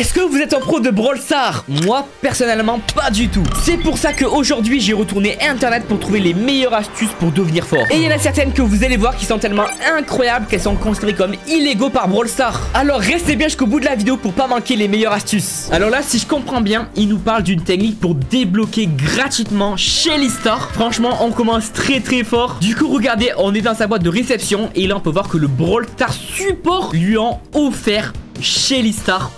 Est-ce que vous êtes un pro de Brawl Stars? Moi, personnellement, pas du tout. C'est pour ça qu'aujourd'hui, j'ai retourné Internet pour trouver les meilleures astuces pour devenir fort. Et il y en a certaines que vous allez voir qui sont tellement incroyables qu'elles sont considérées comme illégaux par Brawl Stars. Alors, restez bien jusqu'au bout de la vidéo pour pas manquer les meilleures astuces. Alors là, si je comprends bien, il nous parle d'une technique pour débloquer gratuitement chez l'E-Store. Franchement, on commence très fort. Du coup, regardez, on est dans sa boîte de réception et là, on peut voir que le Brawl Stars Support lui en offert chez l'E-Store.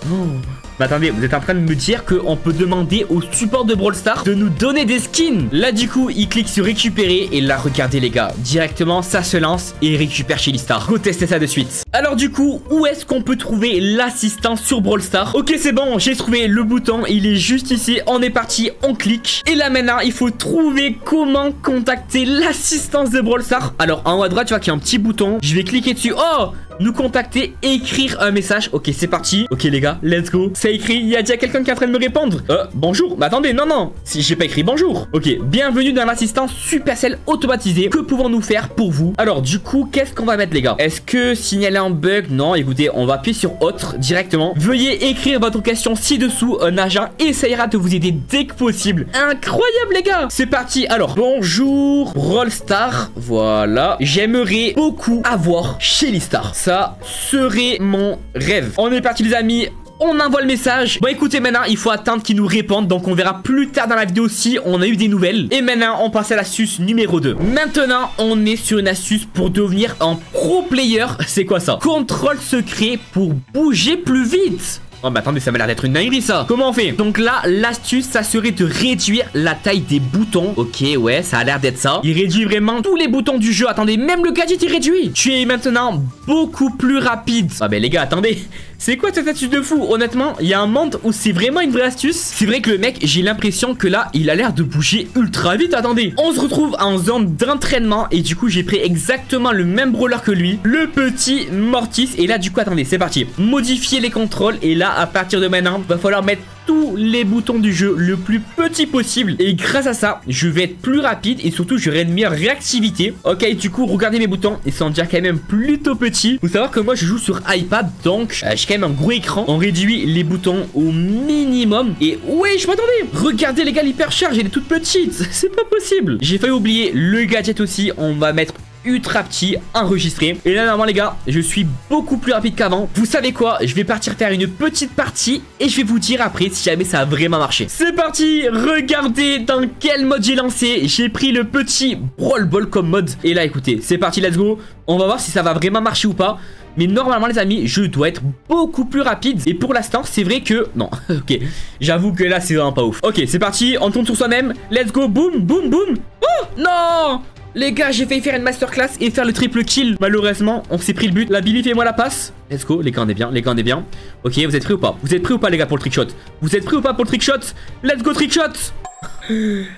Bah attendez, vous êtes en train de me dire qu'on peut demander au support de Brawl Stars de nous donner des skins? Là du coup, il clique sur récupérer et là regardez les gars, directement ça se lance et il récupère chez l'E-Store. Retestez ça de suite. Alors du coup, où est-ce qu'on peut trouver l'assistant sur Brawl Stars? Ok, c'est bon, j'ai trouvé le bouton, il est juste ici. On est parti, on clique. Et là maintenant, il faut trouver comment contacter l'assistance de Brawl Stars. Alors en haut à droite, tu vois qu'il y a un petit bouton. Je vais cliquer dessus. Oh, nous contacter, écrire un message. Ok, c'est parti. Ok les gars, let's go. C'est écrit, il y a déjà quelqu'un qui est en train de me répondre. Bonjour, bah attendez, non, si j'ai pas écrit bonjour. Ok, bienvenue dans l'assistant Supercell automatisé. Que pouvons-nous faire pour vous? Alors du coup, qu'est-ce qu'on va mettre les gars? Est-ce que signaler un bug? Non, écoutez, on va appuyer sur autre directement. Veuillez écrire votre question ci-dessous. Un agent essayera de vous aider dès que possible. Incroyable les gars, c'est parti. Alors, bonjour Brawl Stars. Voilà, j'aimerais beaucoup avoir chez l'E-Store. Ça serait mon rêve. On est parti les amis, on envoie le message. Bon écoutez, maintenant il faut attendre qu'ils nous répondent. Donc on verra plus tard dans la vidéo si on a eu des nouvelles. Et maintenant on passe à l'astuce numéro 2. Maintenant on est sur une astuce pour devenir un pro player. C'est quoi ça? Contrôle secret pour bouger plus vite. Oh bah attendez, ça m'a l'air d'être une dinguerie ça. Comment on fait? Donc là, l'astuce, ça serait de réduire la taille des boutons. Ok, ouais, ça a l'air d'être ça. Il réduit vraiment tous les boutons du jeu. Attendez, même le gadget il réduit. Tu es maintenant beaucoup plus rapide. Ah bah les gars, attendez, c'est quoi cette astuce de fou? Honnêtement, il y a un monde où c'est vraiment une vraie astuce. C'est vrai que le mec, j'ai l'impression que là, il a l'air de bouger ultra vite. Attendez, on se retrouve en zone d'entraînement. Et du coup, j'ai pris exactement le même brawler que lui, le petit Mortis. Et là, du coup, attendez, c'est parti. Modifier les contrôles. Et là, à partir de maintenant, va falloir mettre tous les boutons du jeu le plus petit possible. Et grâce à ça, je vais être plus rapide. Et surtout, j'aurai une meilleure réactivité. Ok, du coup, regardez mes boutons. Ils sont déjà quand même plutôt petits. Faut savoir que moi, je joue sur iPad. Donc, j'ai quand même un gros écran. On réduit les boutons au minimum. Et ouais, je m'attendais. Regardez les gars, l'hypercharge, elle est toute petite. C'est pas possible. J'ai failli oublier le gadget aussi. On va mettre ultra petit, enregistré. Et là normalement les gars, je suis beaucoup plus rapide qu'avant. Vous savez quoi, je vais partir faire une petite partie et je vais vous dire après si jamais ça a vraiment marché. C'est parti. Regardez dans quel mode j'ai lancé. J'ai pris le petit Brawl Ball comme mode. Et là écoutez, c'est parti, let's go. On va voir si ça va vraiment marcher ou pas. Mais normalement les amis, je dois être beaucoup plus rapide. Et pour l'instant c'est vrai que non. Ok, j'avoue que là c'est vraiment pas ouf. Ok, c'est parti, on tourne sur soi-même. Let's go, boum, boum, boum. Oh non les gars, j'ai failli faire une masterclass et faire le triple kill. Malheureusement, on s'est pris le but. La Billy, fais-moi la passe. Let's go, les gars, on est bien, les gars, on est bien. Ok, vous êtes prêts ou pas? Vous êtes prêts ou pas, les gars, pour le trickshot? Vous êtes prêts ou pas pour le trickshot? Let's go, trickshot.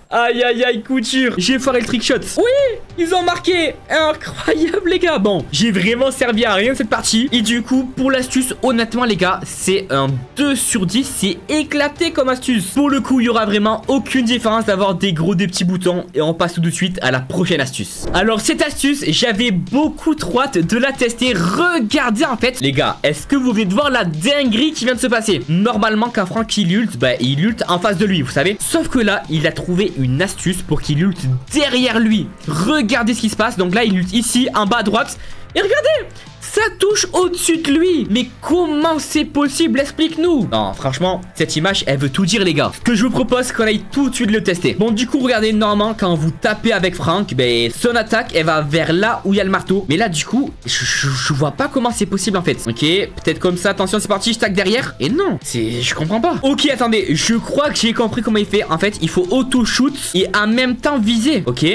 Aïe, aïe, aïe, couture. J'ai foiré le trickshot. Oui, ils ont marqué. Incroyable, les gars. Bon, j'ai vraiment servi à rien cette partie. Et du coup, pour l'astuce, honnêtement, les gars, c'est un 2 sur 10. C'est éclaté comme astuce. Pour le coup, il n'y aura vraiment aucune différence d'avoir des gros, des petits boutons. Et on passe tout de suite à la prochaine astuce. Alors, cette astuce, j'avais beaucoup trop hâte de la tester. Regardez, en fait, les gars, est-ce que vous venez de voir la dinguerie qui vient de se passer? Normalement, quand Franck, il ult, bah, il ult en face de lui, vous savez. Sauf que là, il a trouvé une astuce pour qu'il ult derrière lui. Regardez ce qui se passe. Donc là il ult ici en bas à droite. Et regardez, ça touche au-dessus de lui. Mais comment c'est possible? Explique-nous. Non, franchement, cette image, elle veut tout dire, les gars. Ce que je vous propose, c'est qu'on aille tout de suite le tester. Bon, du coup, regardez, normalement, quand vous tapez avec Franck, ben, son attaque, elle va vers là où il y a le marteau. Mais là, du coup, je vois pas comment c'est possible, en fait. Ok, peut-être comme ça, attention, c'est parti, je tac derrière. Et non, je comprends pas. Ok, attendez, je crois que j'ai compris comment il fait. En fait, il faut auto-shoot et en même temps viser. Ok.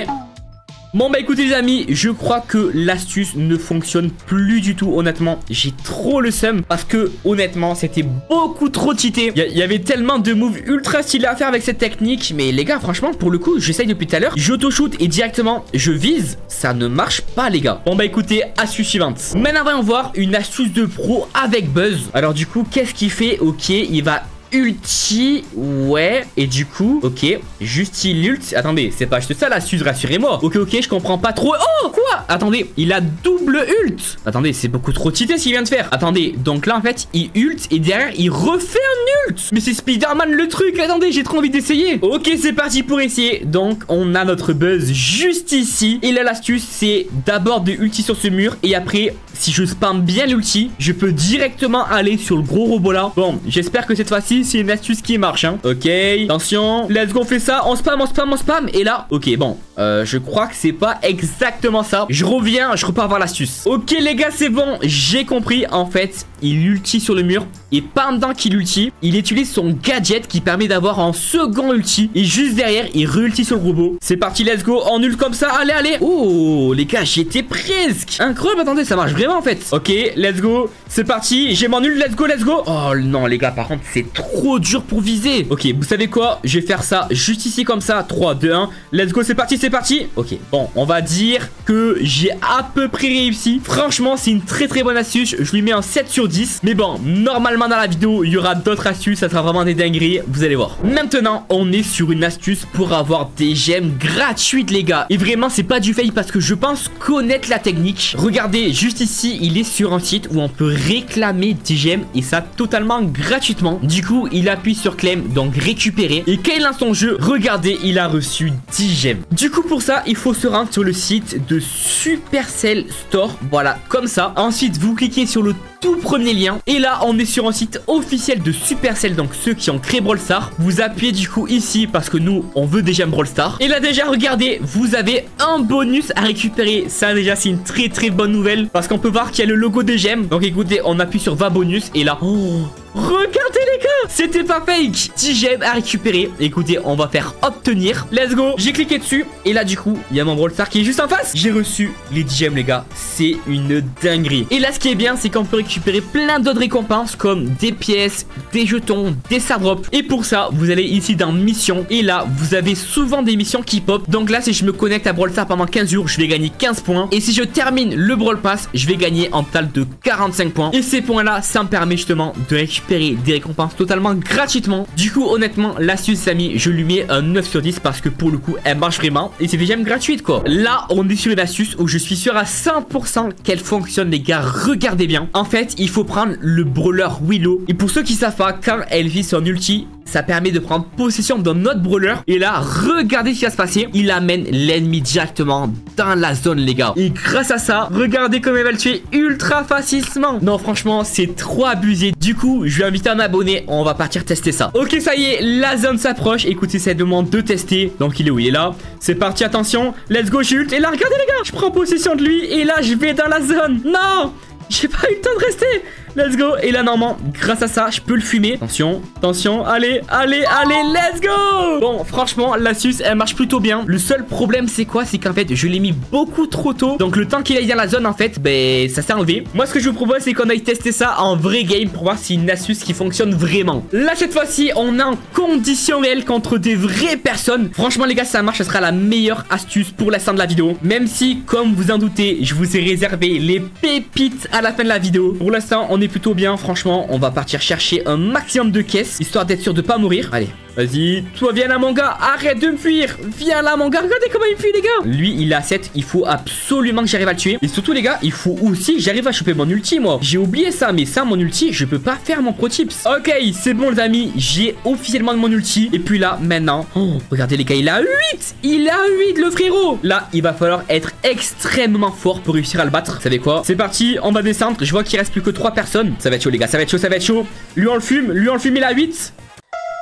Bon bah écoutez les amis, je crois que l'astuce ne fonctionne plus du tout. Honnêtement, j'ai trop le seum parce que honnêtement c'était beaucoup trop cheaté. Il y avait tellement de moves ultra stylés à faire avec cette technique. Mais les gars, franchement, pour le coup, j'essaye depuis tout à l'heure. J'auto-shoot et directement je vise. Ça ne marche pas les gars. Bon bah écoutez, astuce suivante. Maintenant on va voir une astuce de pro avec Buzz. Alors du coup, qu'est-ce qu'il fait? Ok, il va ulti, ouais. Et du coup, ok, juste il ult. Attendez, c'est pas juste ça la Suze, rassurez-moi. Ok, ok, je comprends pas trop. Oh, quoi? Attendez, il a double ult. Attendez, c'est beaucoup trop cheaté ce qu'il vient de faire. Attendez, donc là en fait, il ult et derrière, il refait un ult. Mais c'est Spider-Man le truc. Attendez, j'ai trop envie d'essayer. Ok, c'est parti pour essayer. Donc, on a notre buzz juste ici. Et là, l'astuce, c'est d'abord de ulti sur ce mur. Et après, si je spam bien l'ulti, je peux directement aller sur le gros robot là. Bon, j'espère que cette fois-ci, c'est une astuce qui marche, hein. Ok, attention. Let's go, on fait ça. On spam, on spam, on spam. Et là, ok, bon. Je crois que c'est pas exactement ça. Je reviens, je repars voir l'astuce. Ok, les gars, c'est bon. J'ai compris. En fait, il ulti sur le mur. Et pendant qu'il ulti, il utilise son gadget qui permet d'avoir un second ulti. Et juste derrière, il re-ulti sur le robot. C'est parti, let's go. On ult comme ça. Allez, allez. Oh, les gars, j'étais presque. Incroyable. Attendez, ça marche vraiment en fait. Ok, let's go. C'est parti. J'ai mon ult. Let's go, let's go. Oh non, les gars, par contre, c'est trop dur pour viser. Ok, vous savez quoi? Je vais faire ça juste ici comme ça. 3, 2, 1. Let's go, c'est parti, c'est parti. Ok, bon, on va dire que j'ai à peu près réussi. Franchement, c'est une très très bonne astuce. Je lui mets un 7 sur 10. Mais bon, normalement dans la vidéo, il y aura d'autres astuces. Ça sera vraiment des dingueries. Vous allez voir. Maintenant, on est sur une astuce pour avoir des gemmes gratuites, les gars. Et vraiment, c'est pas du fail parce que je pense connaître la technique. Regardez, juste ici, il est sur un site où on peut réclamer des gemmes et ça totalement gratuitement. Du coup, il appuie sur claim, donc récupérer. Et quand il lance son jeu, regardez, il a reçu 10 gemmes. Du coup, pour ça, il faut se rendre sur le site de Supercell Store. Voilà, comme ça. Ensuite, vous cliquez sur le tout premier lien. Et là, on est sur un site officiel de Supercell, donc ceux qui ont créé Brawl Stars. Vous appuyez du coup ici parce que nous, on veut déjà Brawl Stars. Et là, déjà, regardez, vous avez un bonus à récupérer. Ça, déjà, c'est une très très bonne nouvelle parce qu'on peut voir qu'il y a le logo des gemmes. Donc écoutez, on appuie sur va bonus et là, oh, regardez les gars, c'était pas fake. 10 gemmes à récupérer. Écoutez, on va faire obtenir. Let's go. J'ai cliqué dessus et là, du coup, il y a mon Brawl Stars qui est juste en face. J'ai reçu les 10 gemmes, les gars. C'est une dinguerie. Et là, ce qui est bien, c'est qu'on peut récupérer plein d'autres récompenses comme des pièces, des jetons, des star drops. Et pour ça, vous allez ici dans mission. Et là, vous avez souvent des missions qui pop. Donc là, si je me connecte à Brawl Stars pendant 15 jours, je vais gagner 15 points. Et si je termine le Brawl Pass, je vais gagner en total de 45 points. Et ces points-là, ça me permet justement de récupérer des récompenses totalement gratuitement. Du coup, honnêtement, l'astuce Samy, je lui mets un 9 sur 10 parce que pour le coup, elle marche vraiment. Et c'est des gemmes gratuites, quoi. Là, on est sur une astuce où je suis sûr à 100% qu'elle fonctionne, les gars. Regardez bien. En fait, il faut prendre le brawler Willow. Et pour ceux qui savent pas, quand elle vit son ulti, ça permet de prendre possession d'un autre brawler. Et là, regardez ce qui va se passer. Il amène l'ennemi directement dans la zone, les gars. Et grâce à ça, regardez comme elle va le tuer ultra facilement. Non, franchement, c'est trop abusé. Du coup, je vais inviter un abonné. On va partir tester ça. Ok, ça y est, la zone s'approche. Écoutez, ça demande de tester. Donc, il est où? Il est là. C'est parti, attention. Let's go, j'ulte. Et là, regardez, les gars, je prends possession de lui. Et là, je vais dans la zone. Non! J'ai pas eu le temps de rester. Let's go. Et là, normalement, grâce à ça, je peux le fumer. Attention, attention. Allez, allez, allez, let's go. Bon, franchement, l'astuce, elle marche plutôt bien. Le seul problème, c'est quoi? C'est qu'en fait, je l'ai mis beaucoup trop tôt. Donc, le temps qu'il aille dans la zone, en fait, ben, ça s'est enlevé. Moi, ce que je vous propose, c'est qu'on aille tester ça en vrai game pour voir si c'est une astuce qui fonctionne vraiment. Là, cette fois-ci, on est en condition réelle contre des vraies personnes. Franchement, les gars, si ça marche, ce sera la meilleure astuce pour l'instant de la vidéo. Même si, comme vous en doutez, je vous ai réservé les pépites à la fin de la vidéo. Pour l'instant, on est plutôt bien, franchement. On va partir chercher un maximum de caisses, histoire d'être sûr de pas mourir. Allez, vas-y, toi viens là mon gars, arrête de me fuir, viens là mon gars. Regardez comment il fuit, les gars. Lui il a 7, il faut absolument que j'arrive à le tuer. Et surtout les gars, il faut aussi j'arrive à choper mon ulti. Moi j'ai oublié ça, mais ça, mon ulti, je peux pas faire mon pro tips. Ok, c'est bon les amis, j'ai officiellement mon ulti. Et puis là maintenant, oh, regardez les gars, il a 8, il a 8 le frérot. Là il va falloir être extrêmement fort pour réussir à le battre. Vous savez quoi, c'est parti, on va descendre. Je vois qu'il reste plus que 3 personnes. Ça va être chaud les gars, ça va être chaud, ça va être chaud. Lui on le fume, il a 8.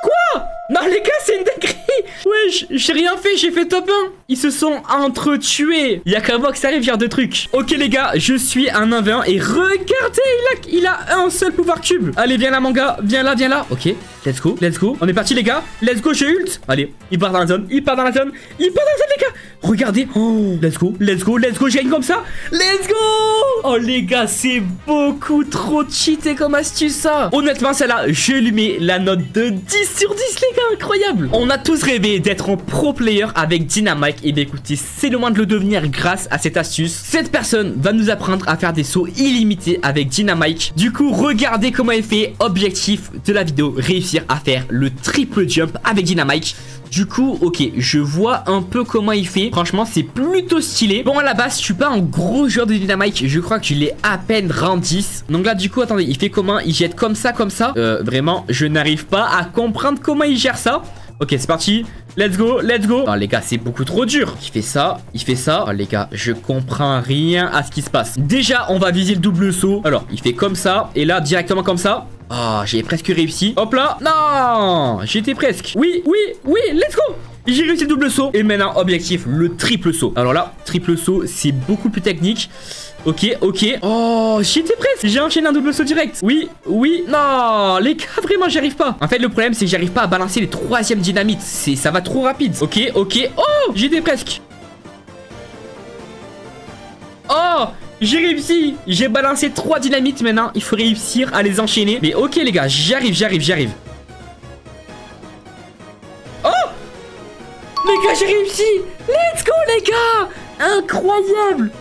Quoi? Non les gars, c'est une dinguerie. Wesh, ouais, j'ai rien fait, j'ai fait top 1. Ils se sont entretués. Il y a qu'à voir que ça arrive, genre de trucs. Ok les gars, je suis un 1v1 et regardez, il a un seul pouvoir cube. Allez, viens là mon gars, viens là, viens là. Ok, let's go, let's go. On est parti les gars, let's go, je ult. Allez, il part dans la zone, il part dans la zone, il part dans la zone les gars. Regardez, oh, let's go, let's go, let's go, je gagne comme ça. Let's go. Oh les gars, c'est beaucoup trop cheaté comme astuce ça. Honnêtement, celle-là, je lui mets la note de 10 sur 10 les gars, incroyable. On a tous tous rêvé d'être en pro player avec Dynamike, et bien écoutez, c'est le moment de le devenir grâce à cette astuce. Cette personne va nous apprendre à faire des sauts illimités avec Dynamike. Du coup, regardez comment elle fait. Objectif de la vidéo, réussir à faire le triple jump avec Dynamike. Du coup, ok, je vois un peu comment il fait. Franchement, c'est plutôt stylé. Bon, à la base, je suis pas un gros joueur de Dynamike. Je crois que je l'ai à peine round 10. Donc là, du coup, attendez, il fait comment? Il jette comme ça, comme ça. Vraiment, je n'arrive pas à comprendre comment il gère ça. Ok, c'est parti. Let's go, let's go. Non, les gars, c'est beaucoup trop dur. Il fait ça, il fait ça. Oh, les gars, je comprends rien à ce qui se passe. Déjà, on va viser le double saut. Alors, il fait comme ça. Et là, directement comme ça. Oh, j'ai presque réussi. Hop là. Non, j'étais presque. Oui, oui, oui, let's go. J'ai réussi le double saut. Et maintenant, objectif, le triple saut. Alors là, triple saut, c'est beaucoup plus technique. Ok, ok. Oh, j'étais presque. J'ai enchaîné un double saut direct. Oui, oui. Non, les gars, vraiment, j'y arrive pas. En fait, le problème, c'est que j'arrive pas à balancer les troisièmes dynamites. Ça va trop rapide. Ok, ok. Oh, j'étais presque. Oh, j'ai réussi. J'ai balancé 3 dynamites maintenant. Il faut réussir à les enchaîner. Mais ok les gars, j'arrive. Oh les gars, j'ai réussi. Let's go les gars. Incroyable.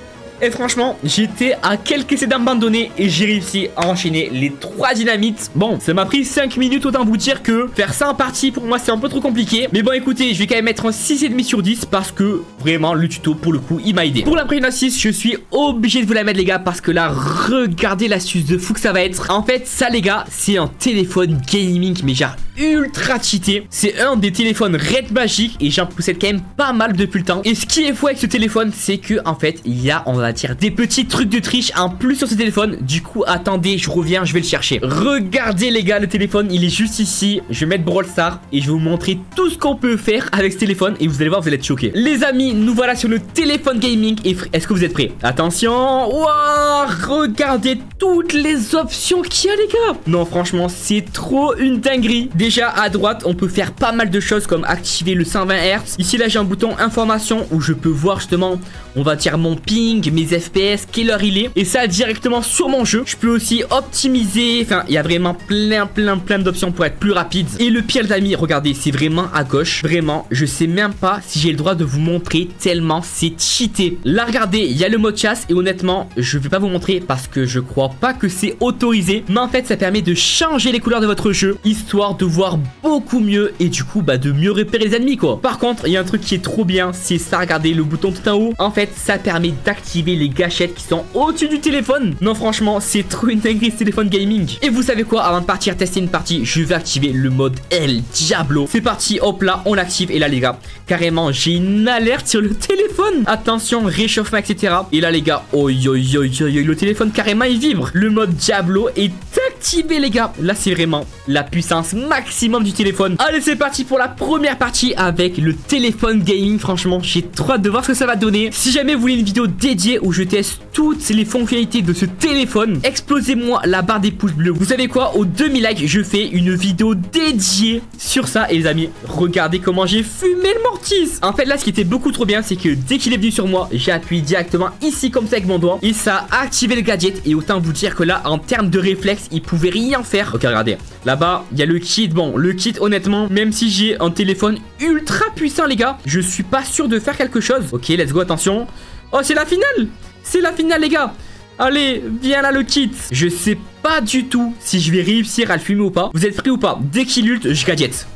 Et franchement, j'étais à quelques essais d'abandonner et j'ai réussi à enchaîner les 3 dynamites. Bon, ça m'a pris 5 minutes, autant vous dire que faire ça en partie, pour moi, c'est un peu trop compliqué. Mais bon, écoutez, je vais quand même mettre un 6,5 sur 10 parce que vraiment, le tuto, pour le coup, il m'a aidé. Pour la première astuce, je suis obligé de vous la mettre, les gars, parce que là, regardez l'astuce de fou que ça va être. En fait, ça, les gars, c'est un téléphone gaming, mais genre ultra cheaté. C'est un des téléphones Red Magic et j'en possède quand même pas mal depuis le temps. Et ce qui est fou avec ce téléphone, c'est que, en fait, il y a, on va dire, des petits trucs de triche en plus sur ce téléphone. Du coup, attendez, je reviens, je vais le chercher. Regardez les gars, le téléphone, il est juste ici. Je vais mettre Brawl Stars et je vais vous montrer tout ce qu'on peut faire avec ce téléphone. Et vous allez voir, vous allez être choqués. Les amis, nous voilà sur le téléphone gaming. Et est-ce que vous êtes prêts? Attention. Waouh, regardez toutes les options qu'il y a les gars. Non, franchement, c'est trop une dinguerie. Déjà à droite, on peut faire pas mal de choses comme activer le 120 Hz. Ici là, j'ai un bouton information où je peux voir justement, on va dire, mon ping, mes FPS, quelle heure il est, et ça directement sur mon jeu. Je peux aussi optimiser. Enfin, il y a vraiment plein d'options pour être plus rapide. Et le pire, les amis, regardez, c'est vraiment à gauche. Vraiment, je sais même pas si j'ai le droit de vous montrer tellement c'est cheaté. Là, regardez, il y a le mode chasse. Et honnêtement, je vais pas vous montrer parce que je crois pas que c'est autorisé. Mais en fait, ça permet de changer les couleurs de votre jeu, histoire de voir beaucoup mieux et du coup, bah, de mieux repérer les ennemis, quoi. Par contre, il y a un truc qui est trop bien, c'est ça. Regardez le bouton tout en haut. En fait, ça permet d'activer les gâchettes qui sont au-dessus du téléphone. Non, franchement, c'est trop une dinguerie ce téléphone gaming. Et vous savez quoi, avant de partir tester une partie, je vais activer le mode El Diablo. C'est parti, hop là, on l'active. Et là les gars, carrément, j'ai une alerte sur le téléphone. Attention, réchauffement, etc. Et là les gars, le téléphone carrément il vibre. Le mode Diablo est activé les gars. Là c'est vraiment la puissance maximum du téléphone. Allez, c'est parti pour la première partie avec le téléphone gaming. Franchement, j'ai trop hâte de voir ce que ça va donner. Si jamais vous voulez une vidéo dédiée où je teste toutes les fonctionnalités de ce téléphone, explosez-moi la barre des pouces bleus. Vous savez quoi, aux 2000 likes, je fais une vidéo dédiée sur ça. Et les amis, regardez comment j'ai fumé le mortise. En fait là, ce qui était beaucoup trop bien, c'est que dès qu'il est venu sur moi, j'ai appuyé directement ici comme ça avec mon doigt et ça a activé le gadget. Et autant vous dire que là, en termes de réflexe, il pouvait rien faire. Ok, regardez, là-bas, il y a le kit. Bon, le kit, honnêtement, même si j'ai un téléphone ultra puissant les gars, je suis pas sûr de faire quelque chose. Ok, let's go, attention. Oh, c'est la finale! C'est la finale, les gars! Allez, viens là, le kit! Je sais pas du tout si je vais réussir à le fumer ou pas. Vous êtes prêts ou pas? Dès qu'il ult, je gadget.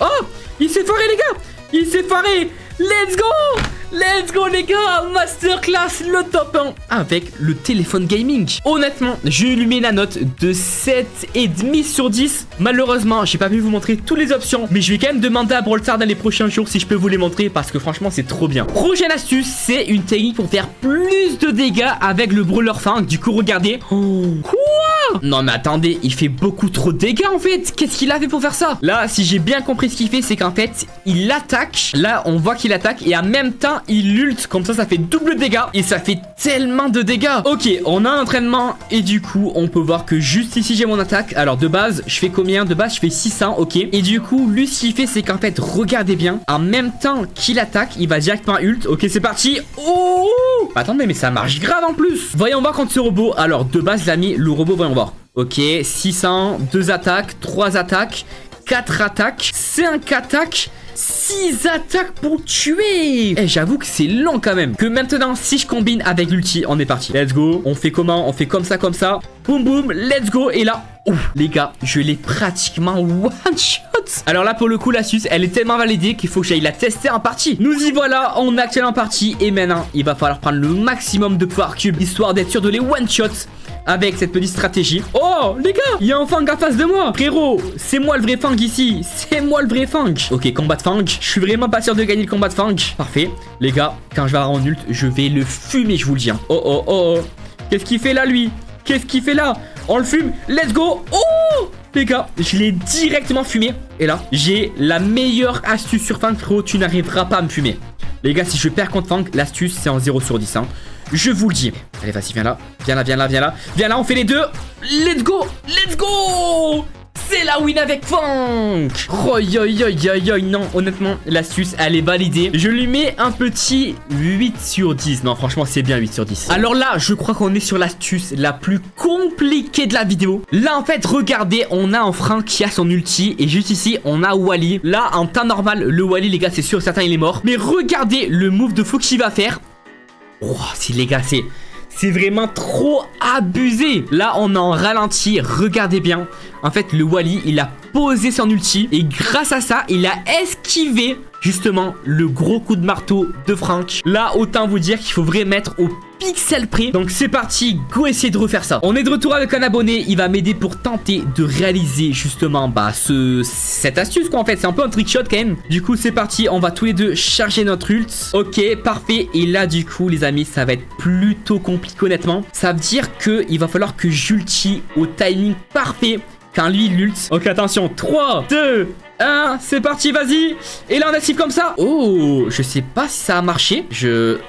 Oh! Il s'est foiré, les gars! Il s'est foiré! Let's go! Let's go les gars, masterclass, le top 1 avec le téléphone gaming. Honnêtement, je lui mets la note de 7,5 sur 10. Malheureusement, j'ai pas pu vous montrer toutes les options, mais je vais quand même demander à Brawl Stars dans les prochains jours si je peux vous les montrer, parce que franchement, c'est trop bien. Prochaine astuce, c'est une technique pour faire plus de dégâts avec le brawler fang. Du coup, regardez. Oh, quoi? Non mais attendez, il fait beaucoup trop de dégâts en fait. Qu'est-ce qu'il a fait pour faire ça? Là, si j'ai bien compris ce qu'il fait, c'est qu'en fait, il attaque. Là, on voit qu'il attaque et en même temps, il ult, comme ça, ça fait double dégâts. Et ça fait tellement de dégâts. Ok, on a un entraînement et du coup on peut voir que juste ici j'ai mon attaque. Alors de base je fais combien? De base je fais 600. Ok, et du coup lui ce qu'il fait, c'est qu'en fait, regardez bien, en même temps qu'il attaque, il va directement ult. Ok, c'est parti. Oh, attendez, mais ça marche grave en plus. Voyons voir contre ce robot. Alors de base l'ami, le robot, voyons voir. Ok, 600, 2 attaques, 3 attaques, 4 attaques, 5 attaques, 6 attaques pour tuer. Et j'avoue que c'est lent quand même. Que maintenant si je combine avec l'ulti, on est parti. Let's go, on fait comment? On fait comme ça, comme ça. Boum boum, let's go. Et là, ouf, les gars, je l'ai pratiquement one shot. Alors là pour le coup l'astuce elle est tellement validée qu'il faut que j'aille la tester en partie. Nous y voilà, on est actuellement en partie. Et maintenant il va falloir prendre le maximum de pouvoir cube, histoire d'être sûr de les one shot avec cette petite stratégie. Oh les gars, il y a un Fang à face de moi. Frérot, c'est moi le vrai Fang ici. C'est moi le vrai Fang. Ok, combat de Fang. Je suis vraiment pas sûr de gagner le combat de Fang. Parfait, les gars, quand je vais avoir en ult, je vais le fumer, je vous le dis hein. Oh oh oh oh. Qu'est-ce qu'il fait là lui? Qu'est-ce qu'il fait là? On le fume, let's go. Oh les gars, je l'ai directement fumé. Et là, j'ai la meilleure astuce sur Fang. Frérot, tu n'arriveras pas à me fumer. Les gars, si je perds contre Fang, l'astuce c'est en 0/10 hein. Je vous le dis. Allez, vas-y, viens là. Viens là, viens là, viens là. Viens là, on fait les deux. Let's go. Let's go. C'est la win avec Fang. Oh, yo, yo, yo, yo. Non, honnêtement, l'astuce, elle est validée. Je lui mets un petit 8/10. Non, franchement, c'est bien 8/10. Alors là, je crois qu'on est sur l'astuce la plus compliquée de la vidéo. Là, en fait, regardez, on a un Frank qui a son ulti. Et juste ici, on a Wally. Là, en temps normal, le Wally, les gars, c'est sûr, certain, il est mort. Mais regardez le move de Fou qui va faire. Oh, c'est les gars, c'est vraiment trop abusé. Là, on est en ralenti. Regardez bien. En fait, le Wally, il a posé son ulti. Et grâce à ça, il a esquivé justement le gros coup de marteau de Frank. Là, autant vous dire qu'il faut vraiment mettre au pixel près. Donc, c'est parti. Go essayer de refaire ça. On est de retour avec un abonné. Il va m'aider pour tenter de réaliser justement bah, cette astuce quoi en fait. C'est un peu un trick shot quand même. Du coup, c'est parti. On va tous les deux charger notre ult. Ok, parfait. Et là, du coup, les amis, ça va être plutôt compliqué honnêtement. Ça veut dire qu'il va falloir que j'ulti au timing parfait. Quand lui il ult. Ok, attention. 3, 2, 1, c'est parti, vas-y. Et là on active comme ça. Oh, je sais pas si ça a marché.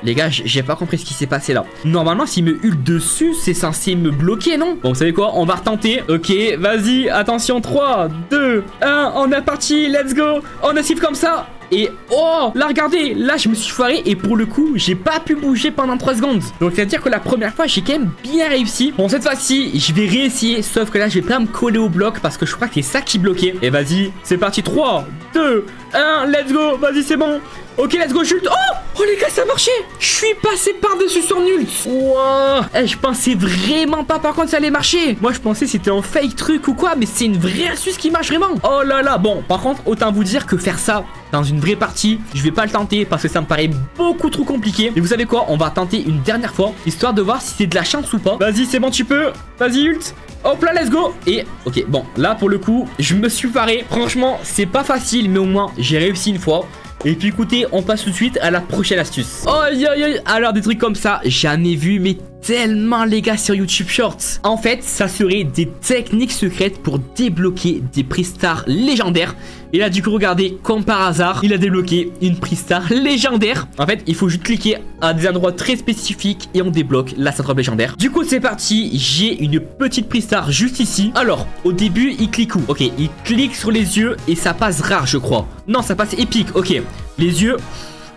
Les gars, j'ai pas compris ce qui s'est passé là. Normalement, s'il me ult dessus, c'est censé me bloquer, non? Bon, vous savez quoi? On va retenter. Ok, vas-y, attention. 3, 2, 1, on est parti. Let's go. On active comme ça. Et oh, là regardez, là je me suis foiré. Et pour le coup, j'ai pas pu bouger pendant 3 secondes. Donc c'est à dire que la première fois, j'ai quand même bien réussi. Bon, cette fois-ci, je vais réessayer. Sauf que là, je vais pas me coller au bloc parce que je crois que c'est ça qui bloquait. Et vas-y, c'est parti. 3, 2, 1, let's go. Vas-y, c'est bon. Ok, let's go, j'ulte. Oh, oh les gars, ça a marché. Je suis passé par-dessus son ult. Wow. Eh, je pensais vraiment pas par contre ça allait marcher. Moi, je pensais c'était un fake truc ou quoi. Mais c'est une vraie astuce qui marche vraiment. Oh là là. Bon, par contre, autant vous dire que faire ça dans une vraie partie, je vais pas le tenter parce que ça me paraît beaucoup trop compliqué. Mais vous savez quoi, on va tenter une dernière fois, histoire de voir si c'est de la chance ou pas. Vas-y, c'est bon, tu peux. Vas-y, ult. Hop là, let's go. Et ok, bon, là pour le coup, je me suis paré. Franchement, c'est pas facile, mais au moins j'ai réussi une fois. Et puis écoutez, on passe tout de suite à la prochaine astuce. Oh, yo, yo. Alors des trucs comme ça, j'en ai vu mais tellement les gars sur YouTube Shorts. En fait, ça serait des techniques secrètes pour débloquer des prestars légendaires. Et là du coup, regardez, comme par hasard, il a débloqué une prestar légendaire. En fait, il faut juste cliquer à des endroits très spécifiques et on débloque la syndrome légendaire. Du coup, c'est parti, j'ai une petite prestar juste ici. Alors, au début, il clique où? Ok, il clique sur les yeux et ça passe rare, je crois. Non, ça passe épique, ok. Les yeux...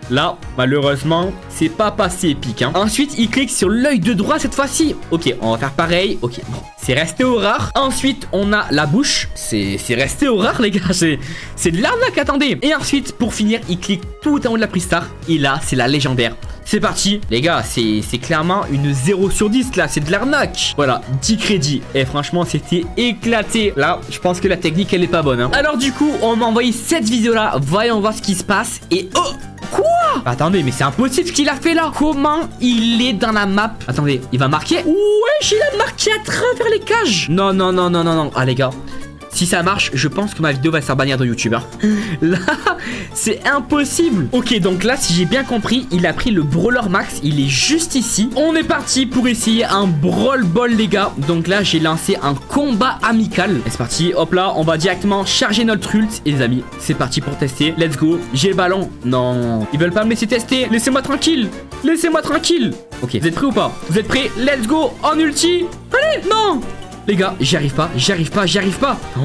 Là, malheureusement, c'est pas passé épique hein. Ensuite, il clique sur l'œil de droit cette fois-ci. Ok, on va faire pareil. Ok, bon, c'est resté au rare. Ensuite, on a la bouche. C'est resté au rare, les gars. C'est de l'arnaque, attendez. Et ensuite, pour finir, il clique tout en haut de la prestar. Et là, c'est la légendaire. C'est parti, les gars, c'est clairement une 0/10 là, c'est de l'arnaque. Voilà, 10 crédits. Et franchement, c'était éclaté. Là, je pense que la technique, elle est pas bonne hein. Alors du coup, on m'a envoyé cette vidéo là. Voyons voir ce qui se passe. Et oh, quoi? Attendez, mais c'est impossible ce qu'il a fait là. Comment il est dans la map? Attendez, il va marquer. Wesh, il a marqué à travers les cages. Non, non, non, non, non, non. Ah les gars, si ça marche, je pense que ma vidéo va se faire bannir de YouTube. Hein. Là, c'est impossible. Ok, donc là, si j'ai bien compris, il a pris le brawler max. Il est juste ici. On est parti pour essayer un brawl ball, les gars. Donc là, j'ai lancé un combat amical. Et c'est parti. Hop là, on va directement charger notre ult. Et les amis, c'est parti pour tester. Let's go. J'ai le ballon. Non, ils veulent pas me laisser tester. Laissez-moi tranquille. Laissez-moi tranquille. Ok, vous êtes prêts ou pas? Vous êtes prêts? Let's go. En ulti. Allez, non. Les gars, j'y arrive pas. Oh.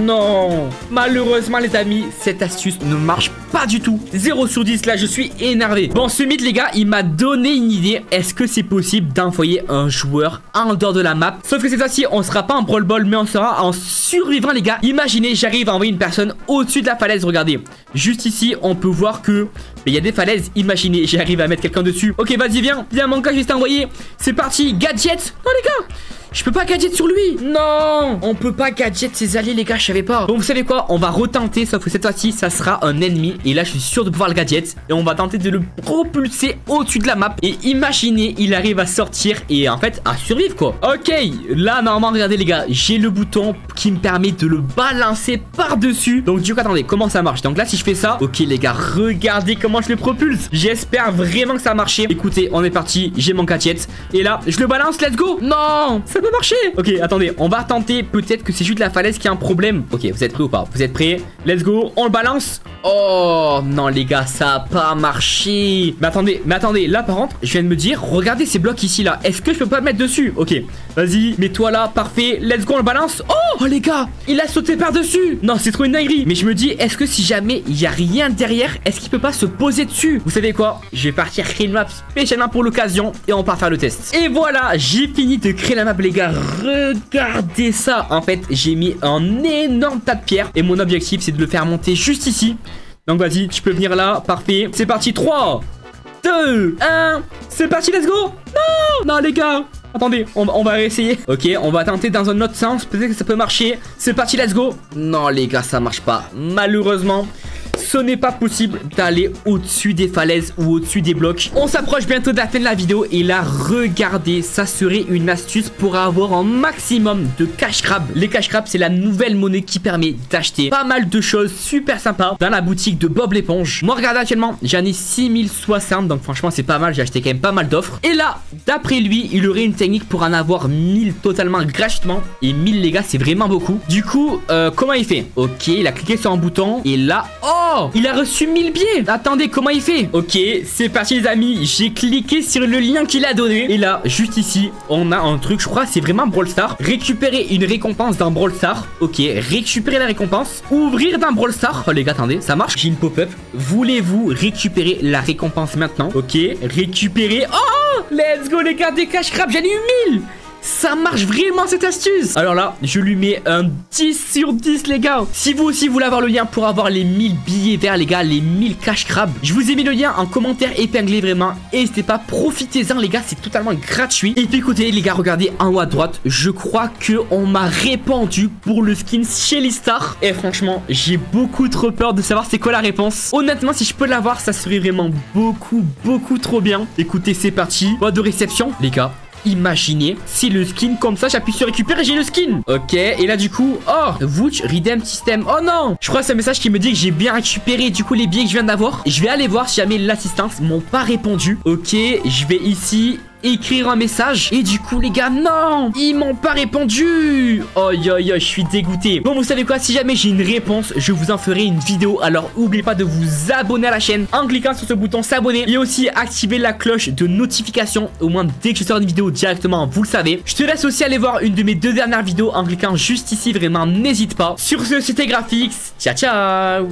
Non. Malheureusement, les amis, cette astuce ne marche pas du tout. 0 sur 10, là, je suis énervé. Bon, ce mythe, les gars, il m'a donné une idée. Est-ce que c'est possible d'envoyer un joueur en dehors de la map? Sauf que cette fois-ci, on sera pas en brawl ball, mais on sera en survivant, les gars. Imaginez, j'arrive à envoyer une personne au-dessus de la falaise. Regardez. Juste ici, on peut voir que il y a des falaises. Imaginez, j'arrive à mettre quelqu'un dessus. Ok, vas-y, viens. Viens, mon gars, je vais t'envoyer. C'est parti. Gadget. Non, les gars. Je peux pas gadget sur lui. Non, on peut pas gadget ses alliés, les gars, je savais pas. Bon, vous savez quoi, on va retenter, sauf que cette fois-ci ça sera un ennemi. Et là je suis sûr de pouvoir le gadget. Et on va tenter de le propulser au-dessus de la map. Et imaginez, il arrive à sortir et en fait à survivre quoi. Ok, là normalement regardez les gars, j'ai le bouton qui me permet de le balancer par-dessus. Donc du coup attendez, comment ça marche? Donc là si je fais ça, ok les gars, regardez comment je le propulse. J'espère vraiment que ça a marché. Écoutez, on est parti, j'ai mon gadget. Et là je le balance, let's go. Non, ça peut marcher. Ok, attendez, on va tenter. Peut-être que c'est juste la falaise qui a un problème. Ok, vous êtes prêts ou pas? Vous êtes prêts? Let's go, on le balance. Oh non les gars, ça a pas marché. Mais attendez, là par contre, je viens de me dire, regardez ces blocs ici là, est-ce que je peux pas mettre dessus? Ok, vas-y, mets-toi là, parfait. Let's go, on le balance. Oh les gars, il a sauté par-dessus. Non, c'est trop une dinguerie. Mais je me dis, est-ce que si jamais il y a rien derrière, est-ce qu'il peut pas se poser dessus? Vous savez quoi, je vais partir créer une map spécialement pour l'occasion et on part faire le test. Et voilà, j'ai fini de créer la map les gars, regardez ça. En fait j'ai mis un énorme tas de pierres et mon objectif c'est de le faire monter juste ici. Donc vas-y, tu peux venir là, parfait. C'est parti, 3, 2, 1, c'est parti, let's go. Non, non les gars, attendez, on va réessayer. Ok, on va tenter dans un autre sens, peut-être que ça peut marcher. C'est parti, let's go. Non les gars, ça marche pas, malheureusement. Ce n'est pas possible d'aller au-dessus des falaises ou au-dessus des blocs. On s'approche bientôt de la fin de la vidéo. Et là, regardez, ça serait une astuce pour avoir un maximum de cash crab. Les cash crab, c'est la nouvelle monnaie qui permet d'acheter pas mal de choses super sympas dans la boutique de Bob l'éponge. Moi, regardez actuellement, j'en ai 6060. Donc franchement, c'est pas mal. J'ai acheté quand même pas mal d'offres. Et là, d'après lui, il aurait une technique pour en avoir 1000 totalement gratuitement. Et 1000, les gars, c'est vraiment beaucoup. Du coup, comment il fait? Ok, il a cliqué sur un bouton. Et là, oh, il a reçu 1000 billets. Attendez, comment il fait? Ok, c'est parti les amis. J'ai cliqué sur le lien qu'il a donné. Et là, juste ici, on a un truc. Je crois c'est vraiment Brawl Stars. Récupérer une récompense d'un Brawl Stars. Ok, récupérer la récompense. Ouvrir d'un Brawl Stars. Oh les gars, attendez, ça marche. J'ai une pop-up. Voulez-vous récupérer la récompense maintenant? Ok, récupérer. Oh, let's go les gars, des cash crap. J'en ai eu 1000. Ça marche vraiment cette astuce. Alors là, je lui mets un 10 sur 10 les gars. Si vous aussi voulez avoir le lien pour avoir les 1000 billets verts les gars, les 1000 cash crab, je vous ai mis le lien en commentaire épinglé vraiment. N'hésitez pas, profitez-en les gars, c'est totalement gratuit. Et puis écoutez les gars, regardez en haut à droite, je crois que on m'a répondu pour le skin Shelly Star. Et franchement, j'ai beaucoup trop peur de savoir c'est quoi la réponse. Honnêtement, si je peux l'avoir, ça serait vraiment beaucoup trop bien. Écoutez, c'est parti. Mode de réception les gars. Imaginez, si le skin comme ça, j'appuie sur récupérer, j'ai le skin. Ok, et là du coup, oh, Vouch Redeem System. Oh non, je crois que c'est un message qui me dit que j'ai bien récupéré du coup les billets que je viens d'avoir. Je vais aller voir si jamais l'assistance m'ont pas répondu. Ok, je vais ici écrire un message. Et du coup les gars, non, ils m'ont pas répondu. Oh yo yo, je suis dégoûté. Bon, vous savez quoi, si jamais j'ai une réponse, je vous en ferai une vidéo. Alors n'oubliez pas de vous abonner à la chaîne en cliquant sur ce bouton s'abonner. Et aussi activer la cloche de notification. Au moins dès que je sors une vidéo directement, vous le savez. Je te laisse aussi aller voir une de mes 2 dernières vidéos en cliquant juste ici. Vraiment n'hésite pas. Sur ce, c'était Graphics. Ciao ciao.